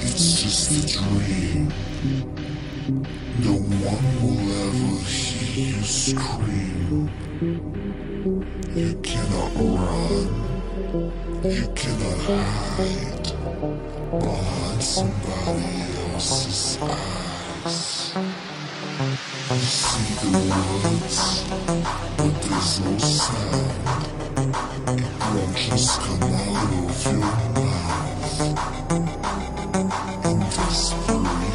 It's just a dream. No one will ever hear you scream. You cannot run. You cannot hide behind somebody else's eyes. You see the words, but there's no sound. It won't just come out of your mouth. In desperation, you may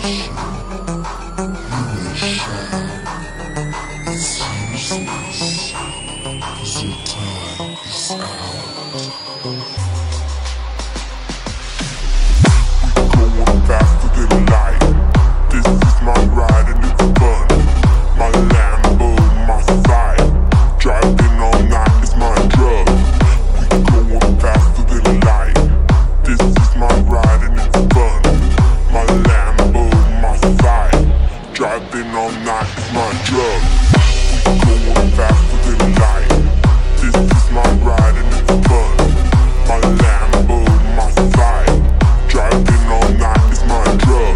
shout. It's useless, 'cause your time is out. Going faster than light. This is my ride and it's fun. My Lambo, my side. Driving all night is my drug. We going faster than light. This is my ride and it's fun. My Lambo, my side. Driving all night is my drug. We going faster than light. This is my ride and it's fun. My Lambo, my side. Driving all night is my drug.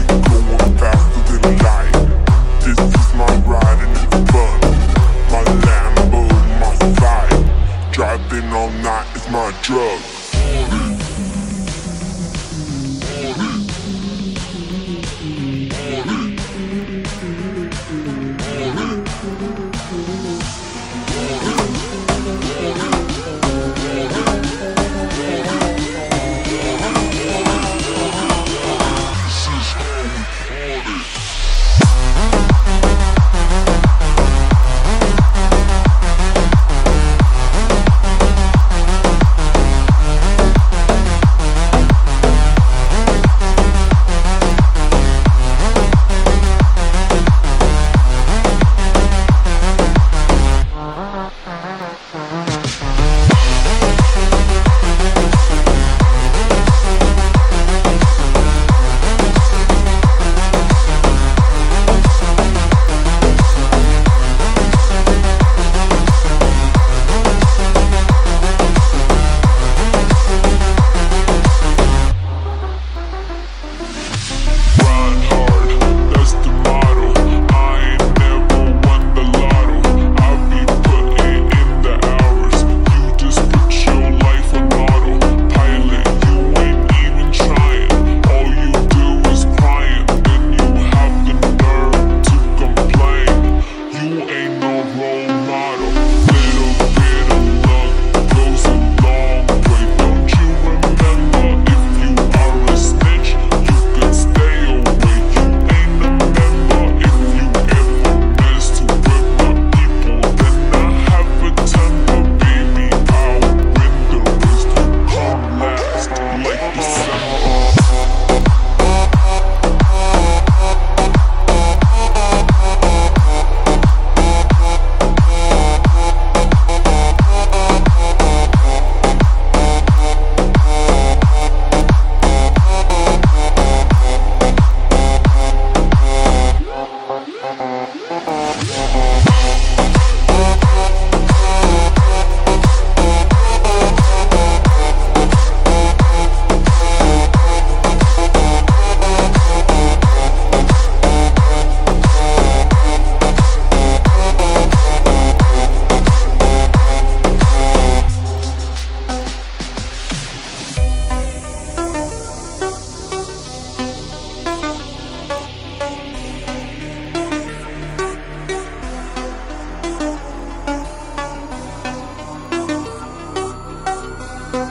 We going faster than light. This is my ride and it's fun. My Lambo, my side. Driving all night is my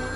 drug.